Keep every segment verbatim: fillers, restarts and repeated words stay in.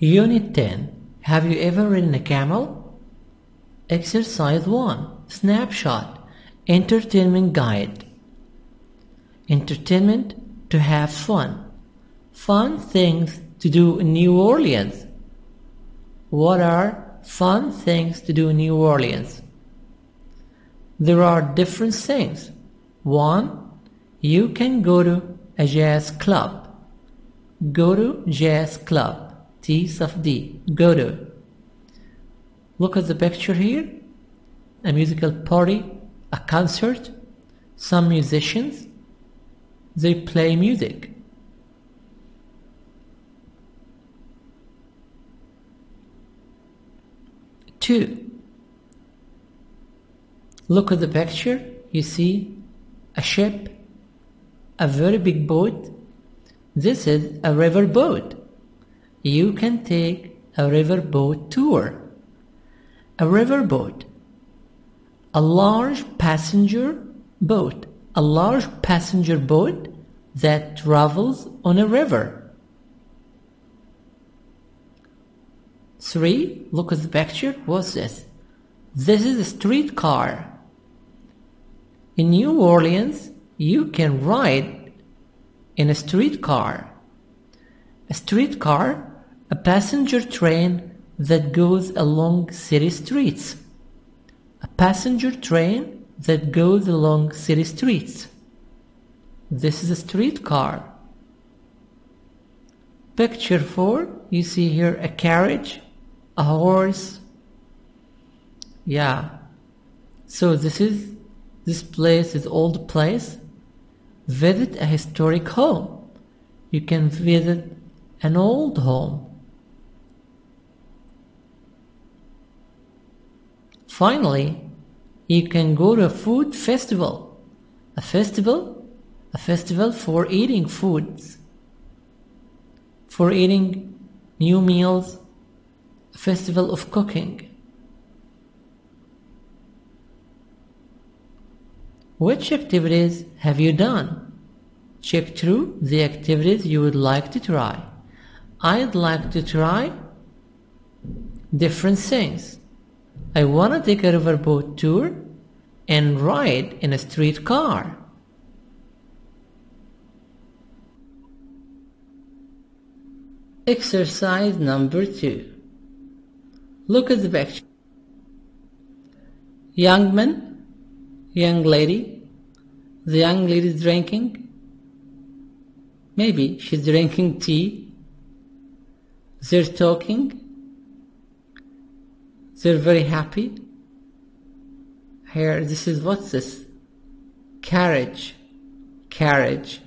Unit ten. Have you ever ridden a camel? Exercise one. Snapshot. Entertainment guide. Entertainment, to have fun. Fun things to do in New Orleans. What are fun things to do in New Orleans? There are different things. One, you can go to a jazz club. Go to jazz club. T sub D. Go to. Look at the picture here. A musical party, a concert, some musicians. They play music. Two. Look at the picture. You see a ship, a very big boat. This is a river boat. You can take a river boat tour. A river boat. A large passenger boat. A large passenger boat that travels on a river. Three. Look at the picture. What's this? This is a streetcar. In New Orleans, you can ride in a streetcar. A streetcar, a passenger train that goes along city streets. A passenger train that goes along city streets. This is a streetcar. Picture four, you see here a carriage, a horse. Yeah. So this is, this place is old place. Visit a historic home. You can visit an old home. Finally, you can go to a food festival. A festival? A festival for eating foods, for eating new meals, a festival of cooking. Which activities have you done? Check through the activities you would like to try. I'd like to try different things. I want to take a riverboat tour and ride in a streetcar. Exercise number two. Look at the picture. Young man, young lady. The young lady is drinking. Maybe she's drinking tea. They're talking. They're very happy. Here, this is, what's this? Carriage. Carriage.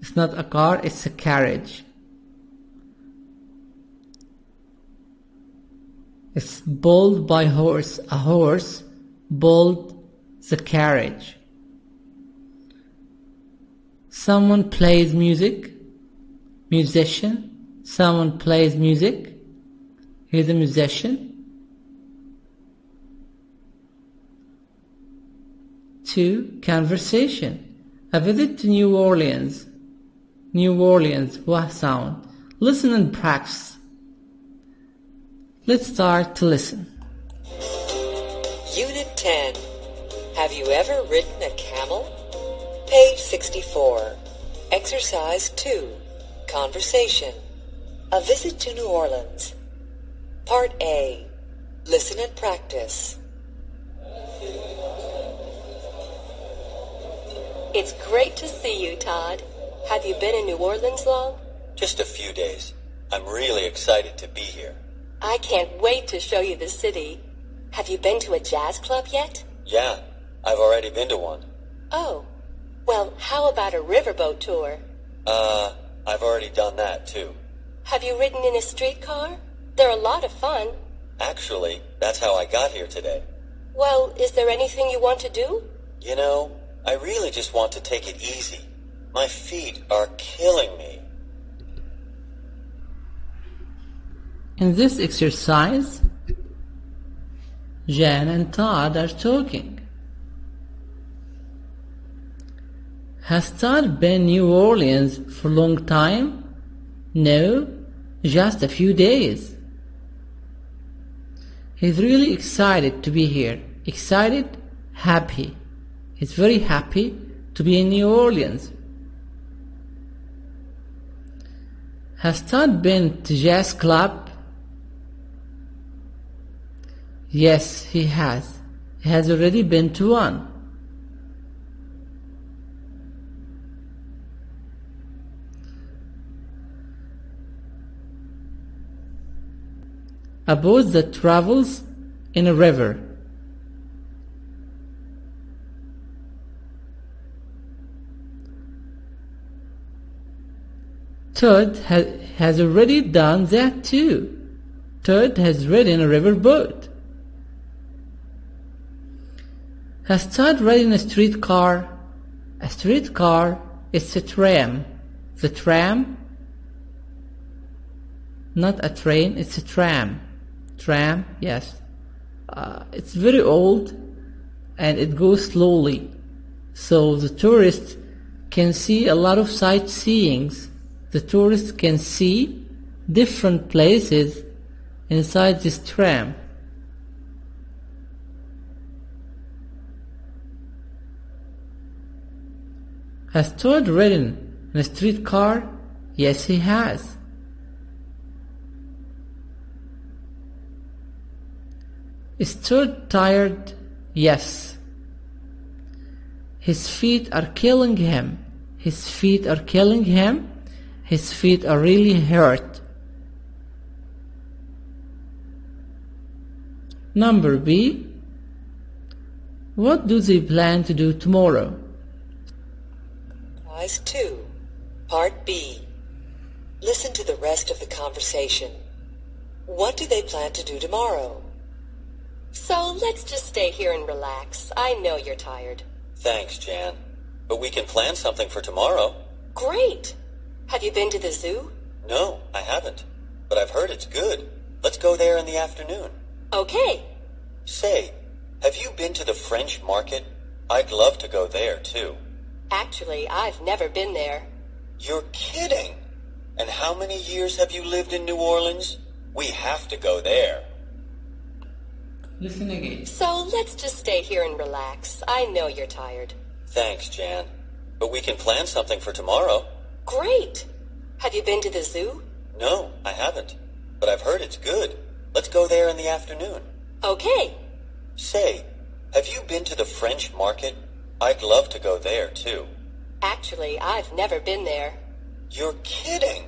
It's not a car, it's a carriage. It's pulled by horse. A horse pulled the carriage. Someone plays music. Musician. Someone plays music. He's a musician. Two. Conversation. A visit to New Orleans. New Orleans, wah sound. Listen and practice. Let's start to listen. Unit ten. Have you ever ridden a camel? Page sixty-four. Exercise two. Conversation. A visit to New Orleans. Part A. Listen and practice. It's great to see you, Todd. Have you been in New Orleans long? Just a few days. I'm really excited to be here. I can't wait to show you the city. Have you been to a jazz club yet? Yeah, I've already been to one. Oh, well, how about a riverboat tour? Uh, I've already done that too. Have you ridden in a streetcar? They're a lot of fun. Actually, that's how I got here today. Well, is there anything you want to do? You know, I really just want to take it easy. My feet are killing me. In this exercise, Jan and Todd are talking. Has Todd been in New Orleans for a long time? No, just a few days. He's really excited to be here. Excited, happy. He's very happy to be in New Orleans. Has Todd been to jazz club? Yes, he has. He has already been to one. A boat that travels in a river. Todd ha has already done that too. Todd has ridden a river boat. Has Todd ridden a streetcar? A streetcar is a tram. The tram? Not a train, it's a tram. Tram, yes. Uh, it's very old and it goes slowly, so the tourists can see a lot of sightseeings. The tourists can see different places inside this tram. Has Todd ridden in a streetcar? Yes, he has. Is Todd tired? Yes. His feet are killing him. His feet are killing him. His feet are really hurt. Number B. What do they plan to do tomorrow? Class two, Part B. Listen to the rest of the conversation. What do they plan to do tomorrow? So let's just stay here and relax. I know you're tired. Thanks, Jan. But we can plan something for tomorrow. Great! Have you been to the zoo? No, I haven't. But I've heard it's good. Let's go there in the afternoon. Okay. Say, have you been to the French market? I'd love to go there, too. Actually, I've never been there. You're kidding! And how many years have you lived in New Orleans? We have to go there. Listen again. So let's just stay here and relax. I know you're tired. Thanks, Jan. But we can plan something for tomorrow. Great! Have you been to the zoo? No, I haven't. But I've heard it's good. Let's go there in the afternoon. Okay. Say, have you been to the French market? I'd love to go there, too. Actually, I've never been there. You're kidding!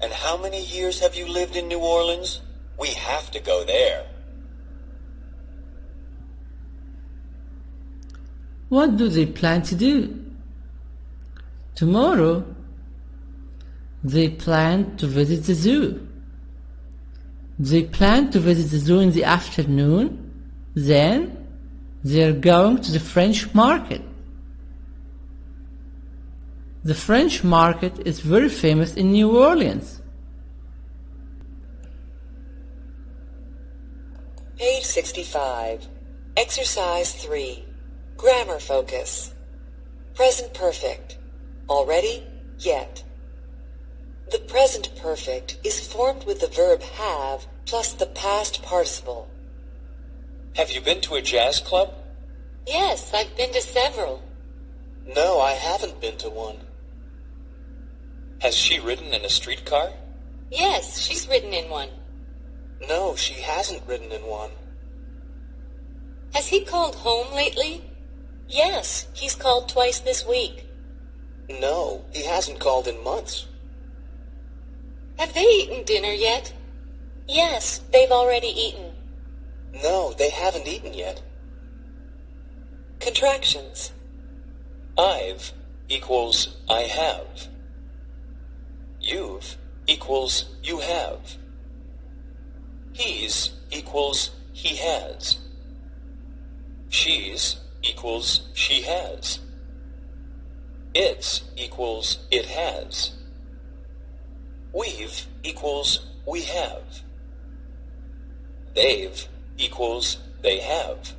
And how many years have you lived in New Orleans? We have to go there. What do they plan to do? Tomorrow, they plan to visit the zoo. They plan to visit the zoo in the afternoon. Then they're going to the French market. The French market is very famous in New Orleans. Page sixty-five. Exercise three. Grammar focus. Present perfect. Already? Yet. The present perfect is formed with the verb have plus the past participle. Have you been to a jazz club? Yes, I've been to several. No, I haven't been to one. Has she ridden in a streetcar? Yes, she's ridden in one. No, she hasn't ridden in one. Has he called home lately? Yes, he's called twice this week. No, he hasn't called in months. Have they eaten dinner yet? Yes, they've already eaten. No, they haven't eaten yet. Contractions. I've equals I have. You've equals you have. He's equals he has. She's equals she has. It's equals it has. We've equals we have. They've equals they have.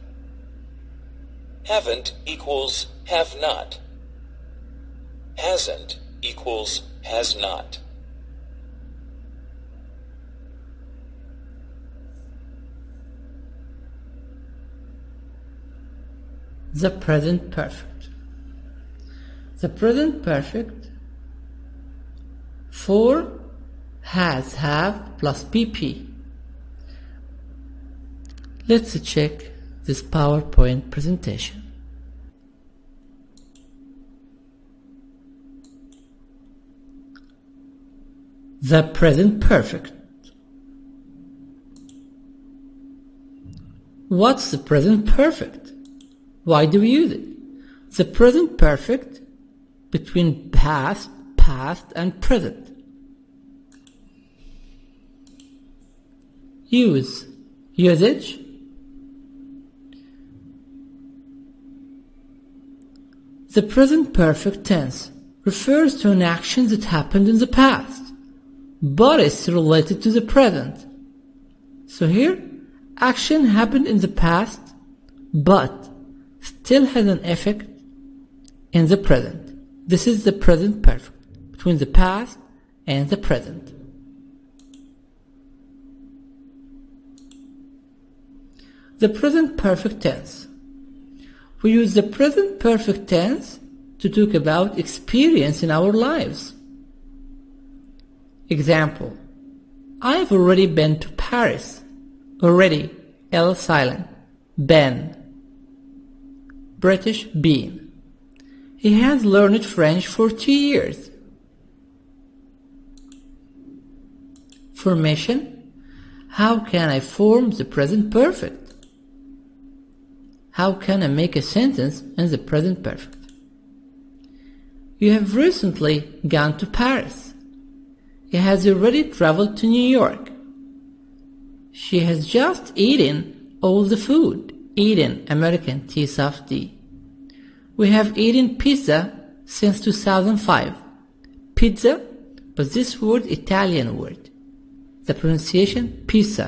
Haven't equals have not. Hasn't equals has not. the present perfect. The present perfect for has, have plus P P. Let's check this PowerPoint presentation. The present perfect. What's the present perfect? Why do we use it? The present perfect between past, past and present. Use, usage. The present perfect tense refers to an action that happened in the past, but it's related to the present. So here, action happened in the past, but still has an effect in the present. This is the present perfect, between the past and the present. The present perfect tense. We use the present perfect tense to talk about experience in our lives. Example, I've already been to Paris. Already, L silent, been, British been. He has learned French for two years. Formation, how can I form the present perfect? How can I make a sentence in the present perfect? You have recently gone to Paris. He has already traveled to New York. She has just eaten all the food. Eaten, American tea, soft tea. We have eaten pizza since two thousand five. Pizza, but this word Italian word. The pronunciation pizza.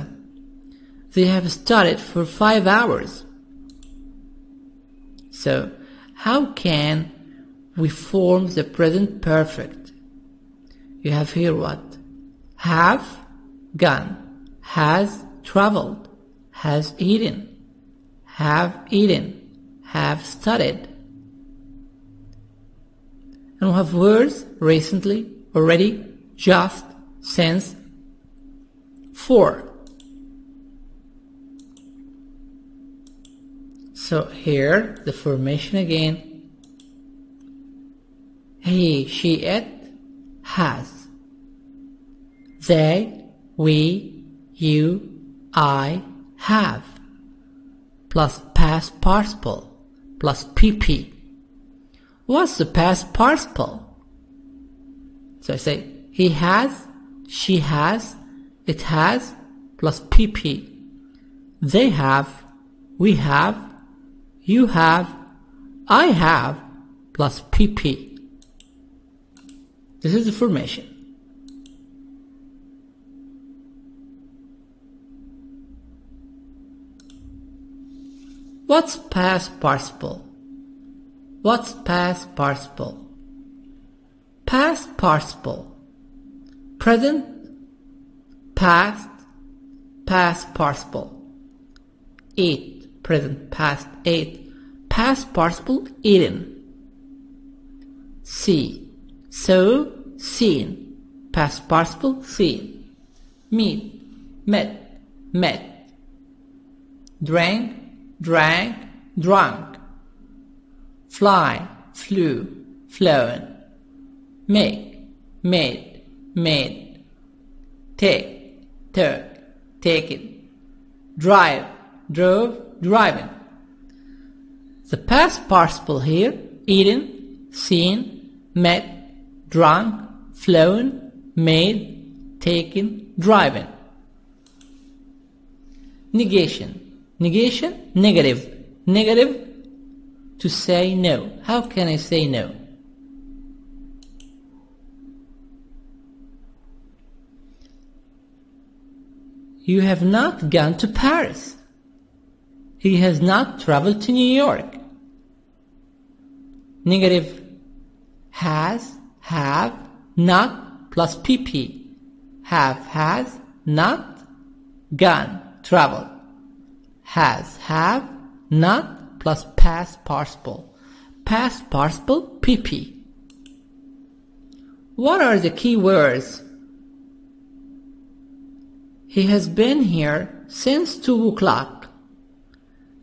They have studied for five hours. So, how can we form the present perfect? You have here what? Have gone. Has traveled, has eaten, have eaten, have studied. And we have words recently, already, just, since, for. So here the formation again. He, she, it, has. They, we, you, I, have, plus past participle, plus P P. What's the past participle? So I say, he has, she has, it has, plus P P. They have, we have, you have, I have, plus P P. This is the formation. What's past participle? What's past participle? Past participle. Present, past, past participle. Eat, present, past, ate. Past participle, eaten. See, so, seen. Past participle, seen. Meet, met, met. Drank, drank, drunk. Fly, flew, flown. Make, made, made. Take, took, taken. Drive, drove, driving. The past participle here, eaten, seen, met, drunk, flown, made, taken, driving. Negation. Negation, negative. Negative, to say no. How can I say no? You have not gone to Paris. He has not traveled to New York. Negative, has, have, not, plus P P. Have, has, not, gone, traveled. Has, have, not, plus past participle. Past participle P P. What are the key words? He has been here since two o'clock.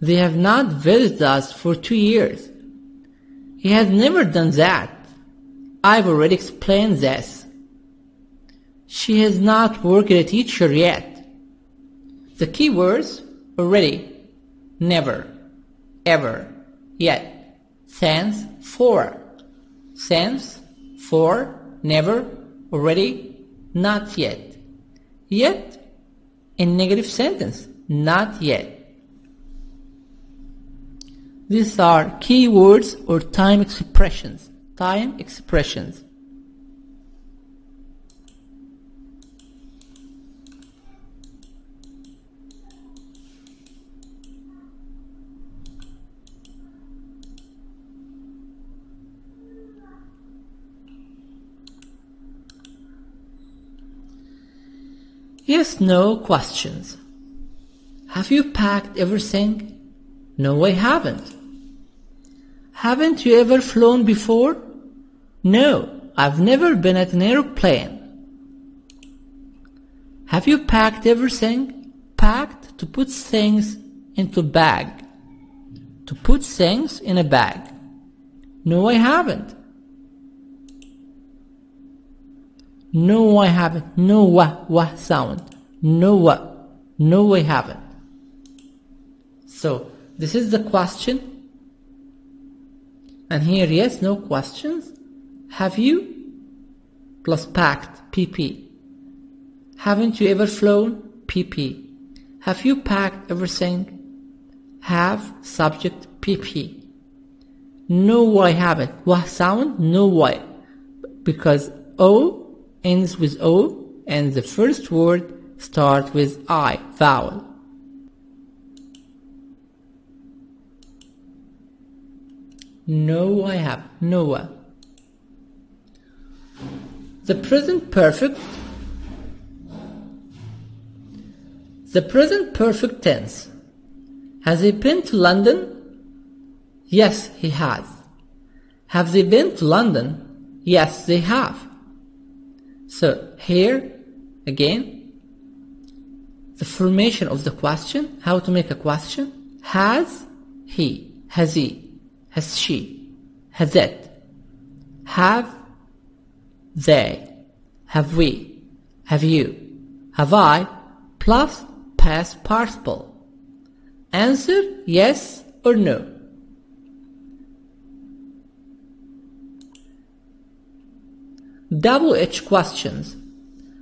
They have not visited us for two years. He has never done that. I've already explained this. She has not worked as a teacher yet. The key words already, never, ever, yet, since, for, since, for, never, already, not yet. Yet, a negative sentence, not yet. These are key words or time expressions. Time expressions. Yes, no questions. Have you packed everything? No, I haven't. Haven't you ever flown before? No, I've never been at an aeroplane. Have you packed everything? Packed to put things into a bag. To put things in a bag. No, I haven't. No, I haven't. No, wah, wah sound. No, wah. No, I haven't. So, this is the question. And here, yes, no questions. Have you? Plus packed, P P. Haven't you ever flown? P P. Have you packed everything? Have, subject, P P. No, I haven't. Wah sound? No, why. Because O ends with O and the first word starts with I vowel. No, I have. Noah. The present perfect. The present perfect tense. Has he been to London? Yes, he has. Have they been to London? Yes, they have. So, here, again, the formation of the question, how to make a question, has he, has he, has she, has it, have they, have we, have you, have I, plus past participle. Answer yes or no. Double H questions.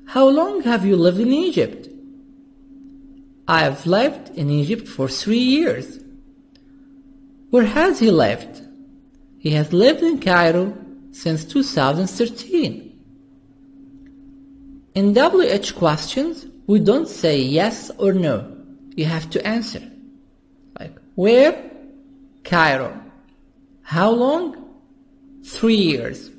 How long have you lived in Egypt? I have lived in Egypt for three years. Where has he lived? He has lived in Cairo since two thousand thirteen. In W H questions, we don't say yes or no. You have to answer. Like, where? Cairo. How long? Three years.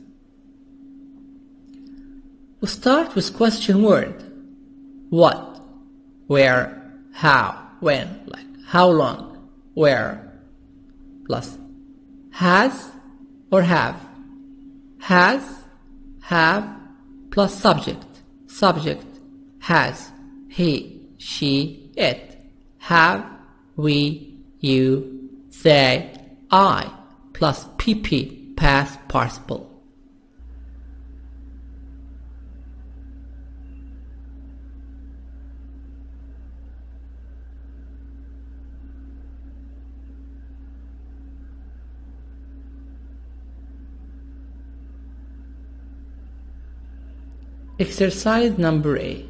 We start with question word. What, where, how, when, like how long, where, plus has or have, has, have, plus subject, subject, has, he, she, it, have, we, you, they, I, plus P P, past participle. Exercise number A.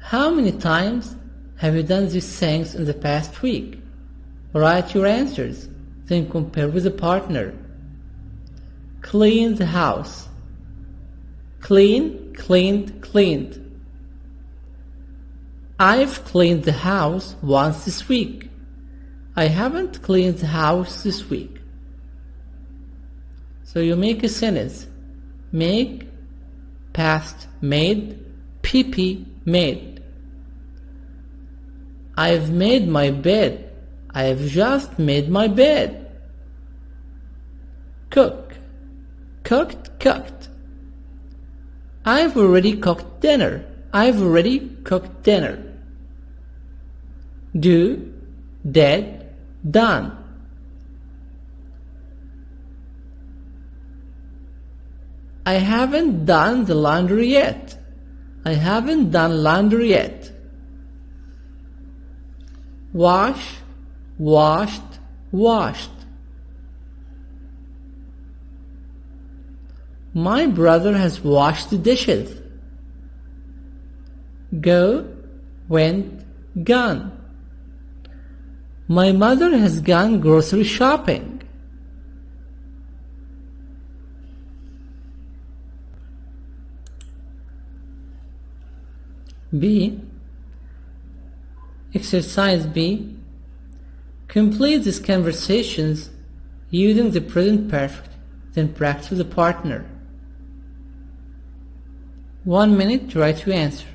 How many times have you done these things in the past week? Write your answers, then compare with a partner. Clean the house. Clean, cleaned, cleaned. I've cleaned the house once this week. I haven't cleaned the house this week. So you make a sentence. Make, past made, P P made. I've made my bed. I've just made my bed. Cook. Cooked, cooked. I've already cooked dinner. I've already cooked dinner. Do, dead, done. I haven't done the laundry yet. I haven't done laundry yet. Wash, washed, washed. My brother has washed the dishes. Go, went, gone. My mother has gone grocery shopping. B. Exercise B. Complete these conversations using the present perfect, then practice with a partner. One minute to write your answer.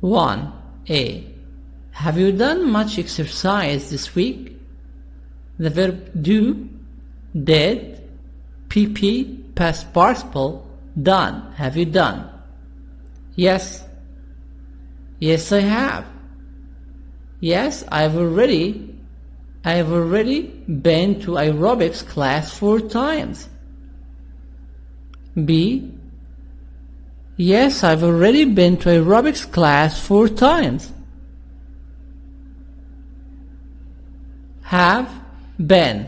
one A. Have you done much exercise this week? The verb do, did, P P, past participle, done. Have you done? Yes. Yes, I have. Yes, I've already, I've already been to aerobics class four times. B. Yes, I've already been to aerobics class four times. Have been.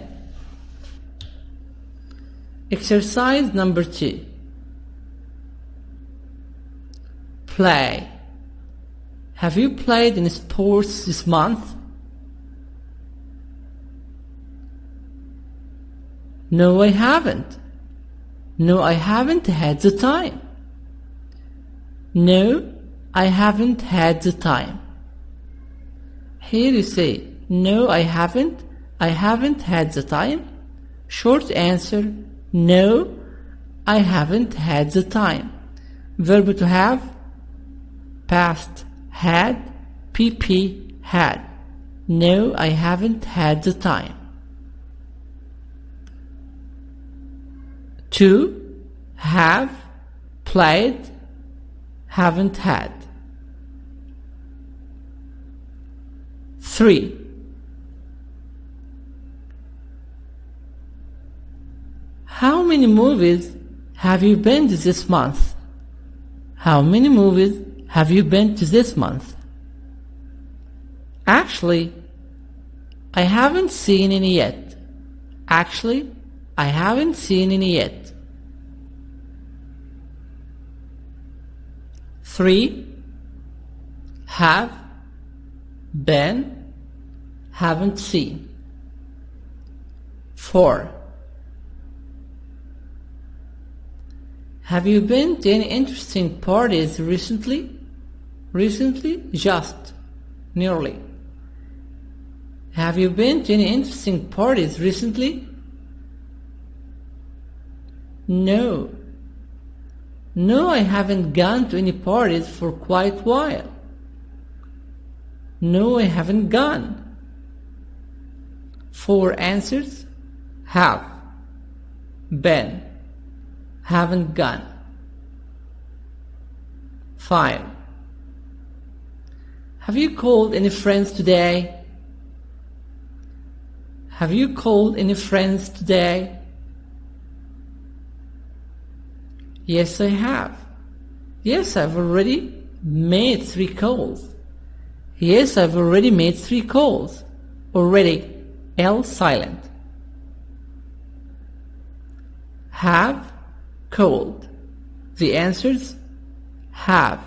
Exercise number two. Play. Have you played in sports this month? No, I haven't. No, I haven't had the time. No, I haven't had the time. Here you say, no, I haven't, I haven't had the time. Short answer, no, I haven't had the time. Verb to have, past had, P P had. No, I haven't had the time. To, have, played, haven't had. Three. How many movies have you been to this month? How many movies have you been to this month? Actually, I haven't seen any yet. Actually, I haven't seen any yet. Three. Have, been, haven't seen. Four. Have you been to any interesting parties recently? Recently, just, nearly. Have you been to any interesting parties recently? No. No, I haven't gone to any parties for quite a while. No, I haven't gone. Four answers, have, been, haven't gone. Five. Have you called any friends today? Have you called any friends today? Yes, I have. Yes, I've already made three calls. Yes, I've already made three calls. Already, L silent. Have, called. The answers, have,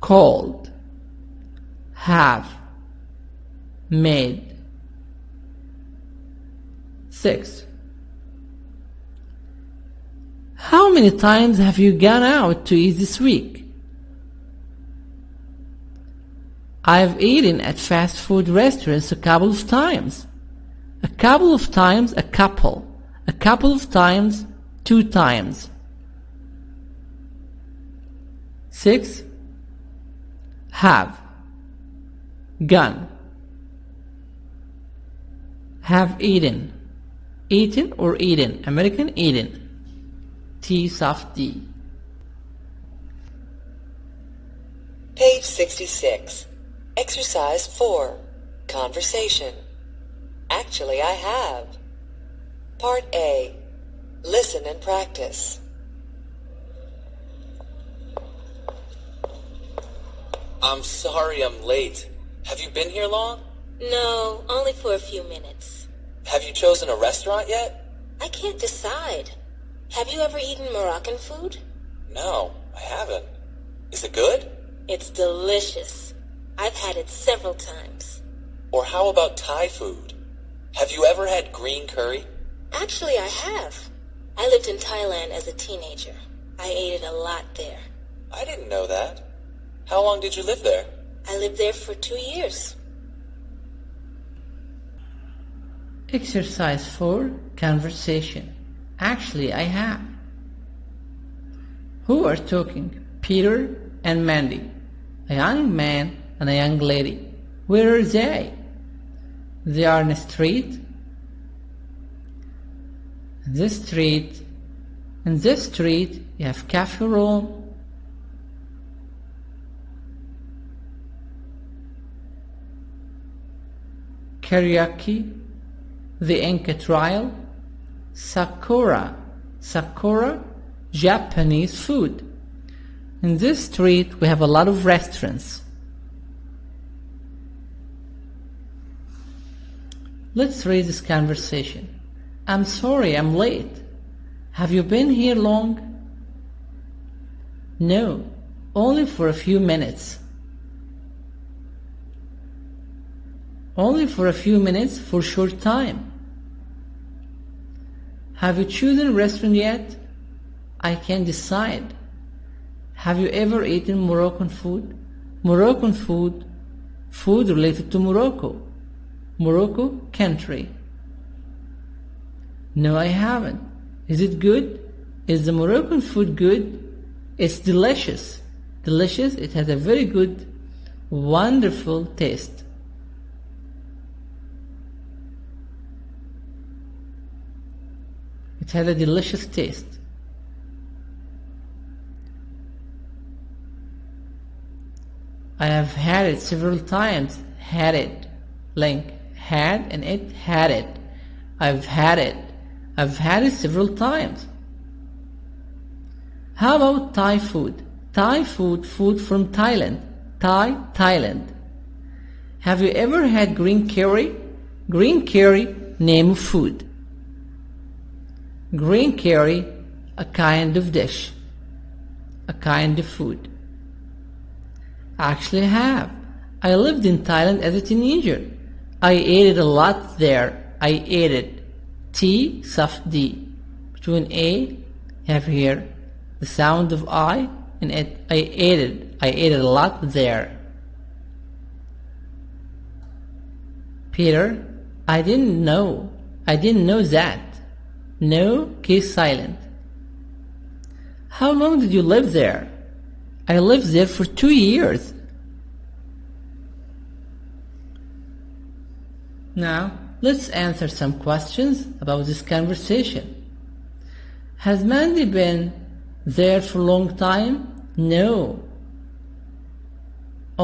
called, have, made. Six. How many times have you gone out to eat this week? I've eaten at fast food restaurants a couple of times. A couple of times, a couple. A couple of times, two times. Six. Have gone. Have eaten. Eaten or eaten. American eaten. T soft D. Page sixty-six. Exercise four. Conversation. Actually, I have. Part A. Listen and practice. I'm sorry I'm late. Have you been here long? No, only for a few minutes. Have you chosen a restaurant yet? I can't decide. Have you ever eaten Moroccan food? No, I haven't. Is it good? It's delicious. I've had it several times. Or how about Thai food? Have you ever had green curry? Actually, I have. I lived in Thailand as a teenager. I ate it a lot there. I didn't know that. How long did you live there? I lived there for two years. Exercise four. Conversation. Actually, I have. Who are talking? Peter and Mandy. A young man and a young lady. Where are they? They are in the street. In this street. In this street, you have Cafe Roma. Karaoke. The Inca trial. Sakura. Sakura, Japanese food. In this street we have a lot of restaurants. Let's read this conversation. I'm sorry I'm late. Have you been here long? No, only for a few minutes. Only for a few minutes, for a short time. Have you chosen a restaurant yet? I can't decide. Have you ever eaten Moroccan food? Moroccan food, food related to Morocco. Morocco country. No, I haven't. Is it good? Is the Moroccan food good? It's delicious. Delicious, it has a very good, wonderful taste. It has a delicious taste. I have had it several times. Had it. Link. Had and it. Had it. I've had it. I've had it several times. How about Thai food? Thai food. Food from Thailand. Thai. Thailand. Have you ever had green curry? Green curry. Name of food. Green curry, a kind of dish, a kind of food. Actually, I have. I lived in Thailand as a teenager. I ate it a lot there. I ate it. T soft D. Between A, have here the sound of I, and it, I ate it. I ate it a lot there. Peter, I didn't know. I didn't know that. No, case silent. How long did you live there? I lived there for two years. Now, let's answer some questions about this conversation. Has Mandy been there for a long time? No.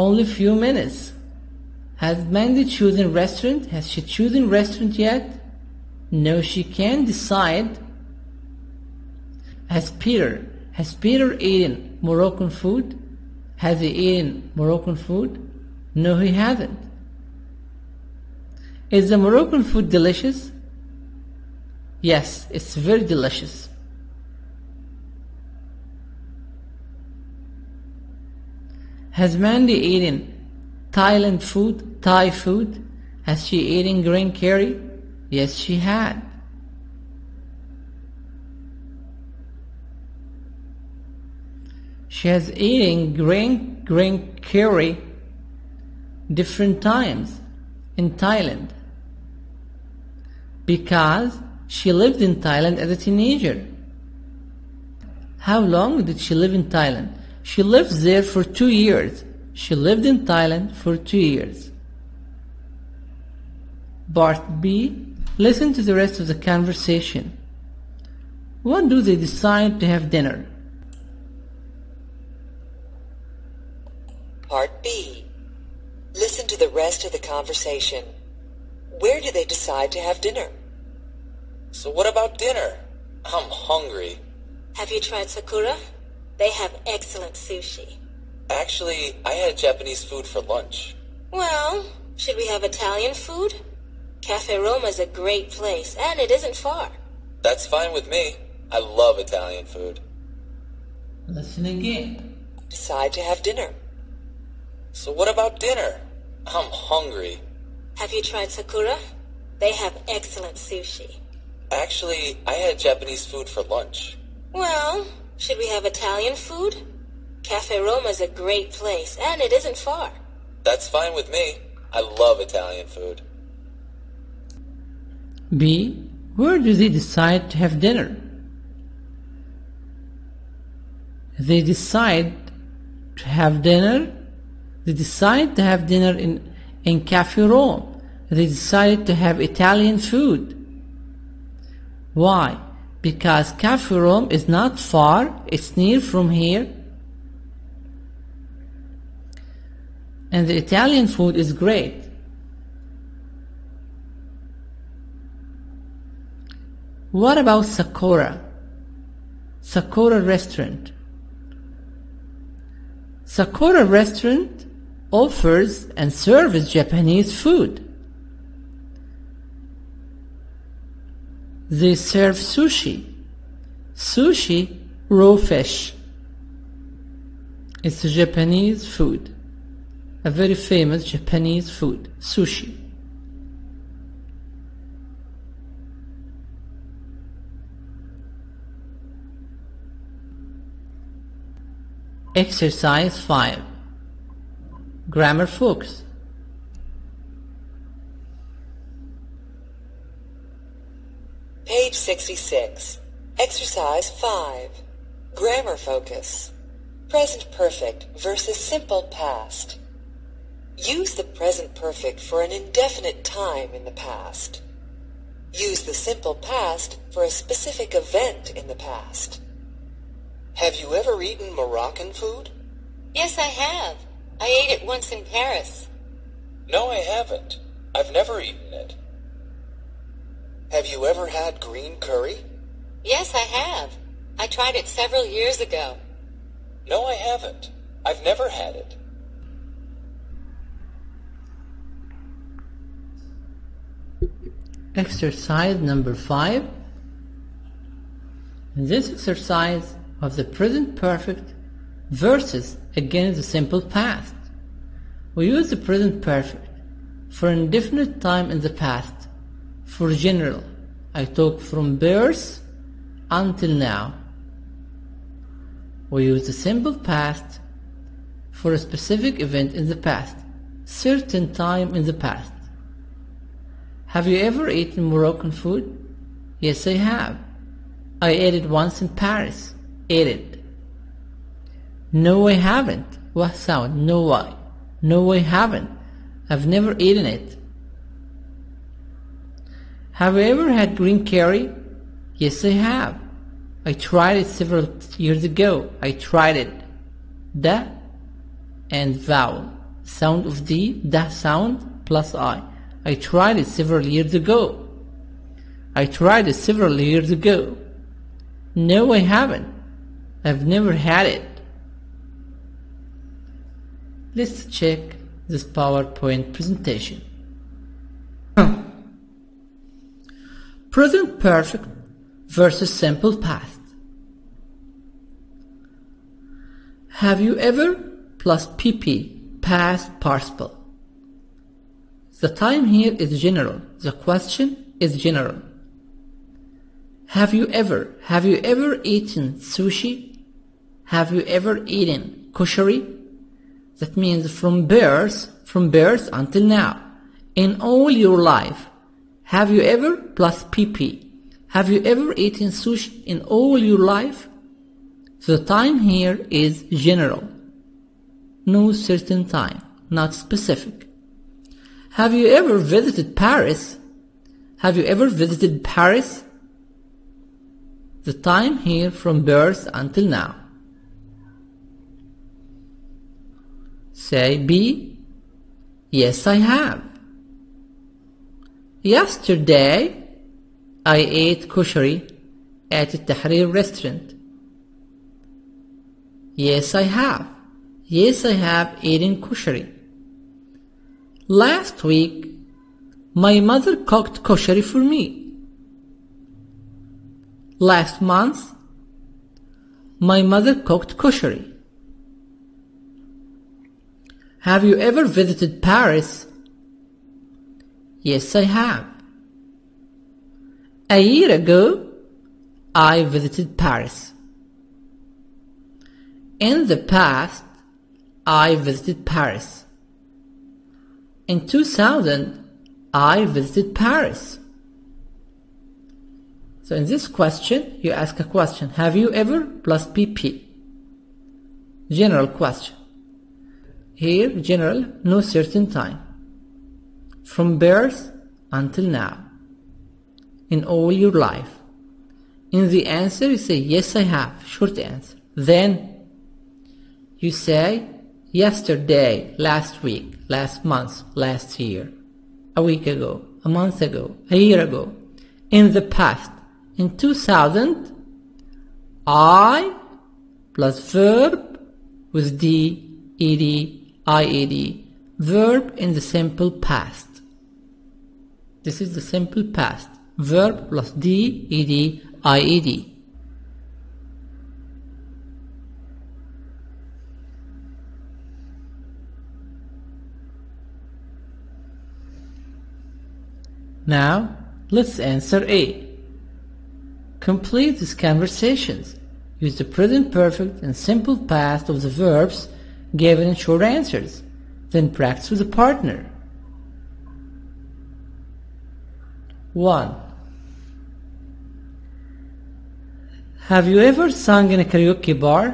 Only a few minutes. Has Mandy chosen restaurant? Has she chosen restaurant yet? No, she can't decide. Has Peter, has Peter eaten Moroccan food? Has he eaten Moroccan food? No, he hasn't. Is the Moroccan food delicious? Yes, it's very delicious. Has Mandy eaten Thailand food, Thai food? Has she eaten green curry? Yes, she had. She's eating green green curry different times in Thailand because she lived in Thailand as a teenager. How long did she live in Thailand? She lived there for two years. She lived in Thailand for two years. Part B. Listen to the rest of the conversation. When do they decide to have dinner? Part B. Listen to the rest of the conversation. Where do they decide to have dinner? So what about dinner? I'm hungry. Have you tried Sakura? They have excellent sushi. Actually, I had Japanese food for lunch. Well, should we have Italian food? Cafe Roma is a great place, and it isn't far. That's fine with me. I love Italian food. Listen again. Decide to have dinner. So what about dinner? I'm hungry. Have you tried Sakura? They have excellent sushi. Actually, I had Japanese food for lunch. Well, should we have Italian food? Cafe Roma is a great place, and it isn't far. That's fine with me. I love Italian food. B. Where do they decide to have dinner? They decide to have dinner. They decide to have dinner in, in Cafe Roma. They decide to have Italian food. Why? Because Cafe Roma is not far, it's near from here. And the Italian food is great. What about Sakura? Sakura restaurant. Sakura restaurant offers and serves Japanese food. They serve sushi. Sushi, raw fish. It's a Japanese food. A very famous Japanese food, sushi. Exercise five. Grammar focus. Page sixty-six. Exercise five. Grammar focus. Present perfect versus simple past. Use the present perfect for an indefinite time in the past. Use the simple past for a specific event in the past. Have you ever eaten Moroccan food? Yes, I have. I ate it once in Paris. No, I haven't. I've never eaten it. Have you ever had green curry? Yes, I have. I tried it several years ago. No, I haven't. I've never had it. Exercise number five. In this exercise of the present perfect versus against the simple past, we use the present perfect for an indefinite time in the past. For general, I talk from birth until now. We use the simple past for a specific event in the past, certain time in the past. Have you ever eaten Moroccan food? Yes, I have. I ate it once in Paris. Ate it. No, I haven't. What sound? No, why? No, I haven't. I've never eaten it. Have you ever had green curry? Yes, I have. I tried it several years ago. I tried it. Da and vowel. Sound of D, da sound plus I. I tried it several years ago. I tried it several years ago. No, I haven't. I've never had it. Let's check this PowerPoint presentation. Present perfect versus simple past. Have you ever plus P P, past participle. The time here is general. The question is general. Have you ever, have you ever eaten sushi? Have you ever eaten koshari? That means from birth, from birth until now, in all your life. Have you ever plus pp. Have you ever eaten sushi in all your life? So the time here is general. No certain time, not specific. Have you ever visited Paris? Have you ever visited Paris? The time here from birth until now. Say B. Yes, I have. Yesterday, I ate koshari at the Tahrir restaurant. Yes, I have. Yes, I have eaten koshari. Last week, my mother cooked koshari for me. Last month, my mother cooked koshari. Have you ever visited Paris? Yes, I have. A year ago, I visited Paris. In the past, I visited Paris. In two thousand, I visited Paris. So in this question, you ask a question. Have you ever plus P P? General question. Here, general, no certain time. From birth until now. In all your life. In the answer you say, yes I have, short answer. Then you say, yesterday, last week, last month, last year, a week ago, a month ago, a year ago, in the past, in two thousand, I plus verb with D, E D, I E D, verb in the simple past. This is the simple past. Verb plus D, E D, I E D. Now, let's answer A. Complete these conversations. Use the present perfect and simple past of the verbs given in short answers. Then practice with a partner. one. Have you ever sung in a karaoke bar?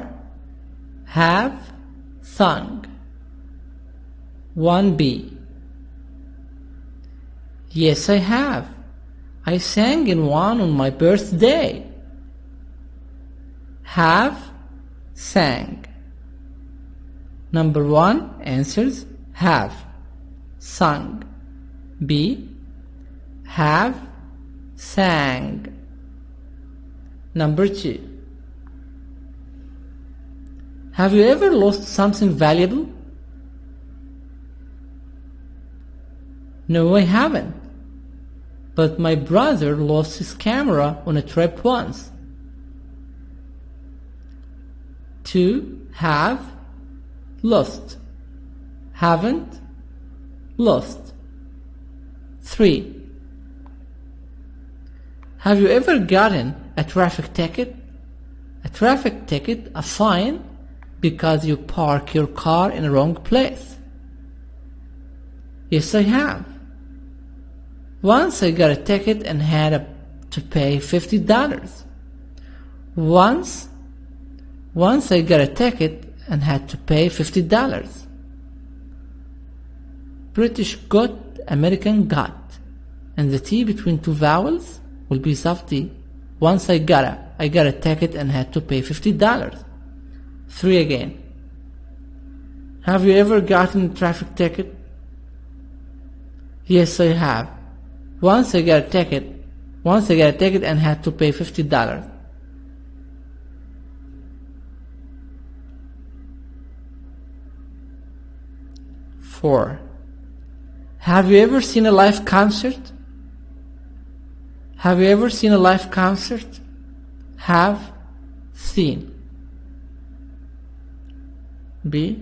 Have sung. one B. Yes, I have. I sang in one on my birthday. Have sang. Number one answers have sung. B. Have sang. Number two. Have you ever lost something valuable? No, I haven't. But my brother lost his camera on a trip once. To have lost. Haven't lost. Three. Have you ever gotten a traffic ticket? A traffic ticket, a fine, because you park your car in the wrong place. Yes, I have. Once I got a ticket and had a, to pay fifty dollars. Once, once I got a ticket and had to pay fifty dollars. British got, American got, and the T between two vowels will be soft T. Once I got a, I got a ticket and had to pay fifty dollars. Three again. Have you ever gotten a traffic ticket? Yes, I have. Once I got a ticket, once I got a ticket and had to pay fifty dollars. Four. Have you ever seen a live concert? Have you ever seen a live concert? Have seen. B.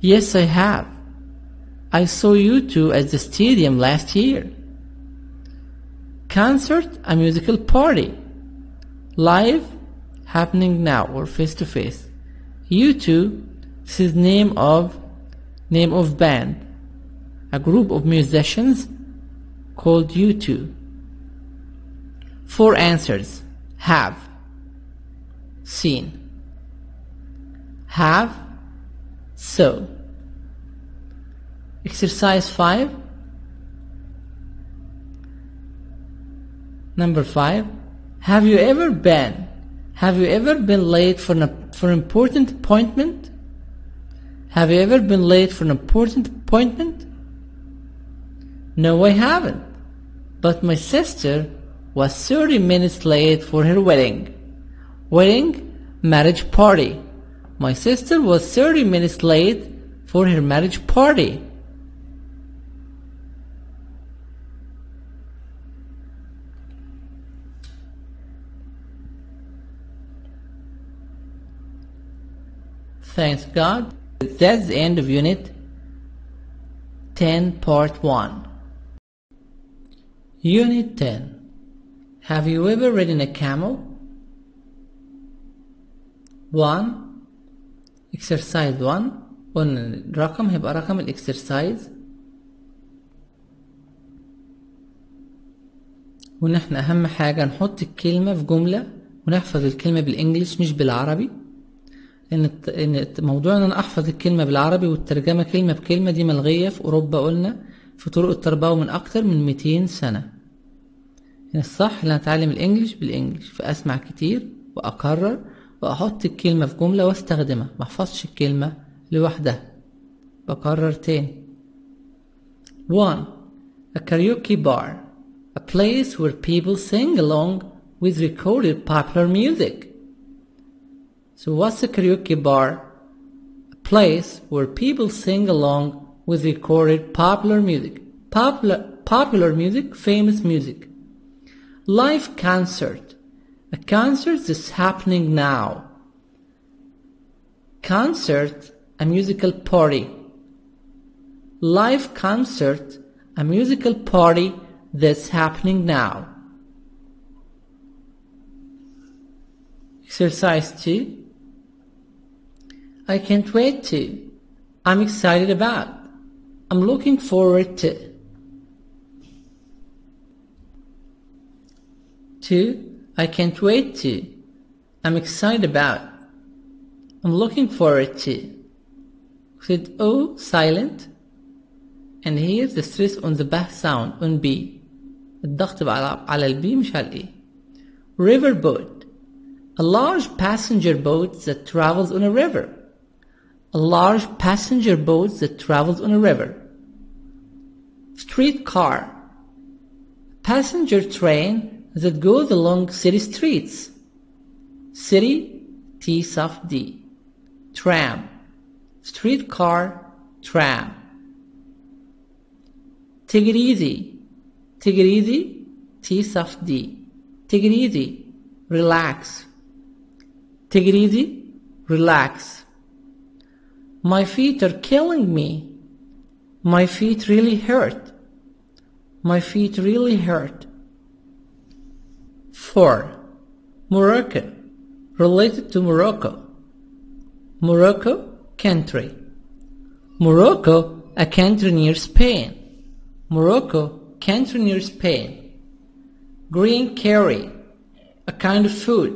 Yes, I have. I saw U two at the stadium last year. Concert, a musical party. Live, happening now or face to face. U two, this is name of name of band, a group of musicians called U two. Four answers: have, seen, have, so. Exercise five, number five. Have you ever been? Have you ever been late for an for an important appointment? Have you ever been late for an important appointment? No, I haven't. But my sister was thirty minutes late for her wedding. Wedding, marriage party. My sister was thirty minutes late for her marriage party. Thanks God. That's the end of Unit ten, Part one. Unit ten. Have you ever ridden a camel? one. Exercise one. والرقم هيبقى رقم الاكسرسايز. ونحن أهم حاجة نحط الكلمة في جملة ونحفظ الكلمة بالإنجليش مش بالعربي. ان ان موضوع ان انا احفظ الكلمه بالعربي والترجمه كلمه بكلمه دي ملغيه في اوروبا قلنا في طرق التربوي من اكتر من مئتين سنه. ان الصح ان انا اتعلم الانجليش بالانجليش فاسمع كتير واكرر واحط الكلمه في جمله واستخدمها ما احفظش الكلمه لوحدها. بكرر تاني. one. A karaoke bar, a place where people sing along with recorded popular music. So what's a karaoke bar? A place where people sing along with recorded popular music. Popular, popular music, famous music. Live concert. A concert that's happening now. Concert, a musical party. Live concert, a musical party that's happening now. Exercise two. I can't wait to. I'm excited about. I'm looking forward to. two. I can't wait to. I'm excited about. I'm looking forward to. With O silent. And here's the stress on the back sound on B. الضغط على ال B مش على E. Riverboat. A large passenger boat that travels on a river. A large passenger boat that travels on a river. Streetcar. Passenger train that goes along city streets. City, T soft D. Tram. Streetcar, tram. Take it easy. Take it easy, T soft D. Take it easy, relax. Take it easy, relax. My feet are killing me. My feet really hurt. My feet really hurt. four. Moroccan, related to Morocco. Morocco, country. Morocco, a country near Spain. Morocco, country near Spain. Green curry, a kind of food,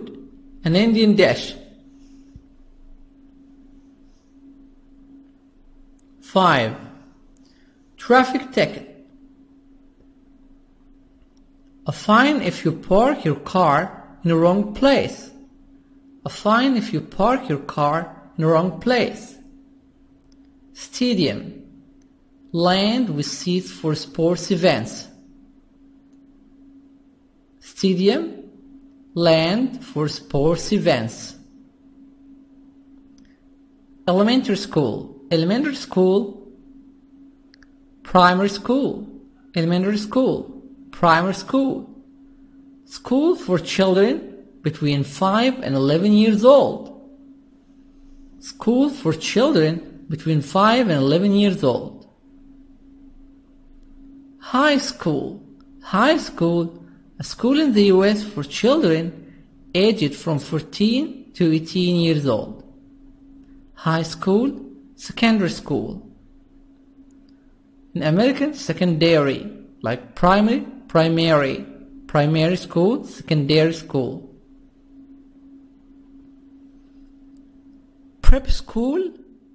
an Indian dish. five. Traffic ticket. A fine if you park your car in the wrong place. A fine if you park your car in the wrong place. Stadium. Land with seats for sports events. Stadium. Land for sports events. Elementary school. Elementary school, primary school, elementary school, primary school. School for children between five and eleven years old. School for children between five and eleven years old. High school. High school, a school in the U S for children aged from fourteen to eighteen years old. High school, secondary school. In American, secondary, like primary, primary, primary school, secondary school. Prep school,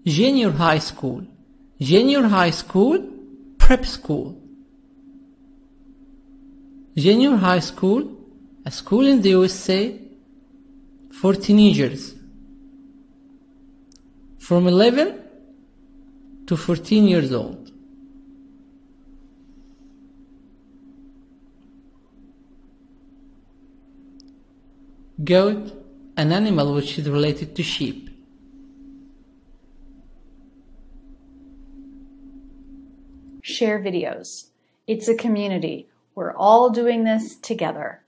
junior high school. Junior high school, prep school. Junior high school, a school in the U S A for teenagers from eleven to fourteen years old. Goat, an animal which is related to sheep. Share videos. It's a community. We're all doing this together.